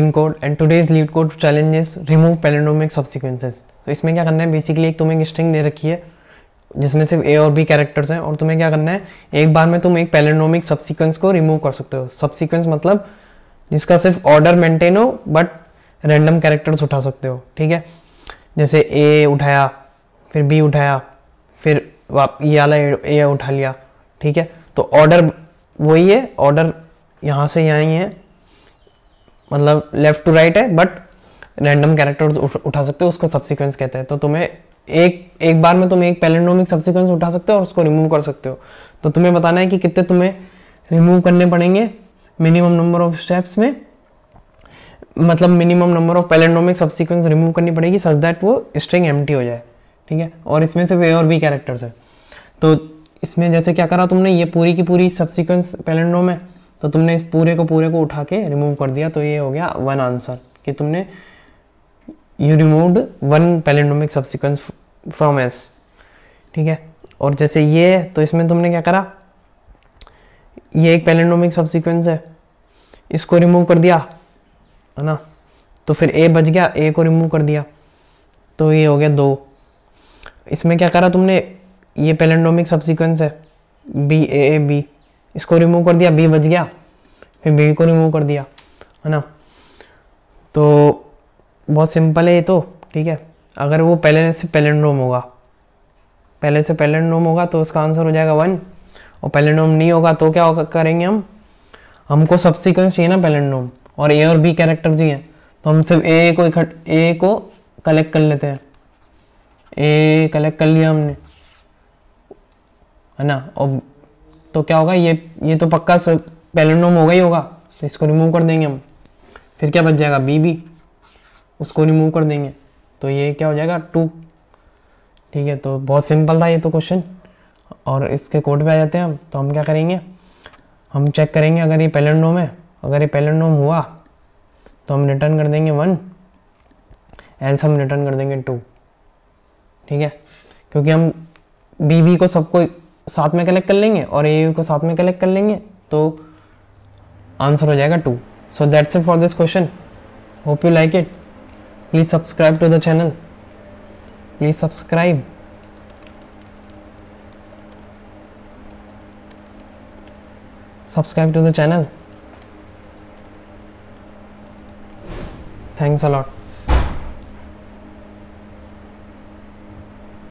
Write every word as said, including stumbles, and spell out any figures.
LeetCode and today's LeetCode challenge is remove palindromic subsequences। तो इसमें क्या करना है, बेसिकली एक तुम्हें एक स्ट्रिंग दे रखी है जिसमें सिर्फ ए और बी कैरेक्टर्स हैं और तुम्हें क्या करना है, एक बार में तुम एक पैलिनोमिक सबसिक्वेंस को रिमूव कर सकते हो। सबसिक्वेंस मतलब जिसका सिर्फ ऑर्डर मेंटेन हो बट रैंडम कैरेक्टर्स उठा सकते हो, ठीक है। जैसे ए उठाया, फिर बी उठाया, फिर ये वाला ए उठा लिया, ठीक है। तो ऑर्डर वही है, ऑर्डर यहाँ से यहाँ ही है, मतलब लेफ़्ट टू राइट है बट रैंडम कैरेक्टर्स उठा सकते हो, उसको सबसिक्वेंस कहते हैं। तो तुम्हें एक एक बार में तुम एक पैलिनोमिक सबसिक्वेंस उठा सकते हो और उसको रिमूव कर सकते हो। तो तुम्हें बताना है कि कितने तुम्हें रिमूव करने पड़ेंगे मिनिमम नंबर ऑफ स्टेप्स में, मतलब minimum number of palindromic subsequence remove करनी पड़ेगी सच दैट वो स्ट्रिंग एम्प्टी हो जाए, ठीक है। और इसमें सिर्फ ए और बी कैरेक्टर्स है। तो इसमें जैसे क्या करा तुमने, ये पूरी की पूरी सबसिक्वेंस पैलिनोम है तो तुमने इस पूरे को पूरे को उठा के रिमूव कर दिया। तो ये हो गया वन आंसर कि तुमने you removed one palindromic subsequence from S, ठीक है। और जैसे ये, तो इसमें तुमने क्या करा, ये एक पैलिनोमिक सबसिक्वेंस है, इसको रिमूव कर दिया, है ना। तो फिर ए बच गया, ए को रिमूव कर दिया, तो ये हो गया दो। इसमें क्या करा तुमने, ये पैलिनोमिक सबसिक्वेंस है बी ए ए बी, इसको रिमूव कर दिया, बी बच गया, फिर बी को रिमूव कर दिया, है ना। तो बहुत सिंपल है ये तो, ठीक है। अगर वो पहले से पैलिनोम होगा, पहले से पैलिनोम होगा तो उसका आंसर हो जाएगा वन, और पैलिनोम नहीं होगा तो क्या करेंगे हम, हमको सबसिक्वेंस चाहिए ना पैलिनोम, और ए और बी कैरेक्टर्स ही हैं तो हम सिर्फ ए को इकट्ठ ए को कलेक्ट कर लेते हैं। ए कलेक्ट कर लिया हमने, है ना। और तो क्या होगा, ये ये तो पक्का सब पैलिनोम होगा ही होगा तो इसको रिमूव कर देंगे हम। फिर क्या बच जाएगा, बी बी, उसको रिमूव कर देंगे तो ये क्या हो जाएगा टू, ठीक है। तो बहुत सिंपल था ये तो क्वेश्चन। और इसके कोड पे आ जाते हैं हम। तो हम क्या करेंगे, हम चेक करेंगे अगर ये पैलिनोम है, अगर ये पैलिनोम हुआ तो हम रिटर्न कर देंगे वन, एल्स हम रिटर्न कर देंगे टू, ठीक है। क्योंकि हम बी बी को सबको साथ में कलेक्ट कर लेंगे और ए को साथ में कलेक्ट कर लेंगे तो आंसर हो जाएगा two. So that's it for this question. Hope you like it. Please subscribe to the channel. Please subscribe. Subscribe to the channel. Thanks a lot.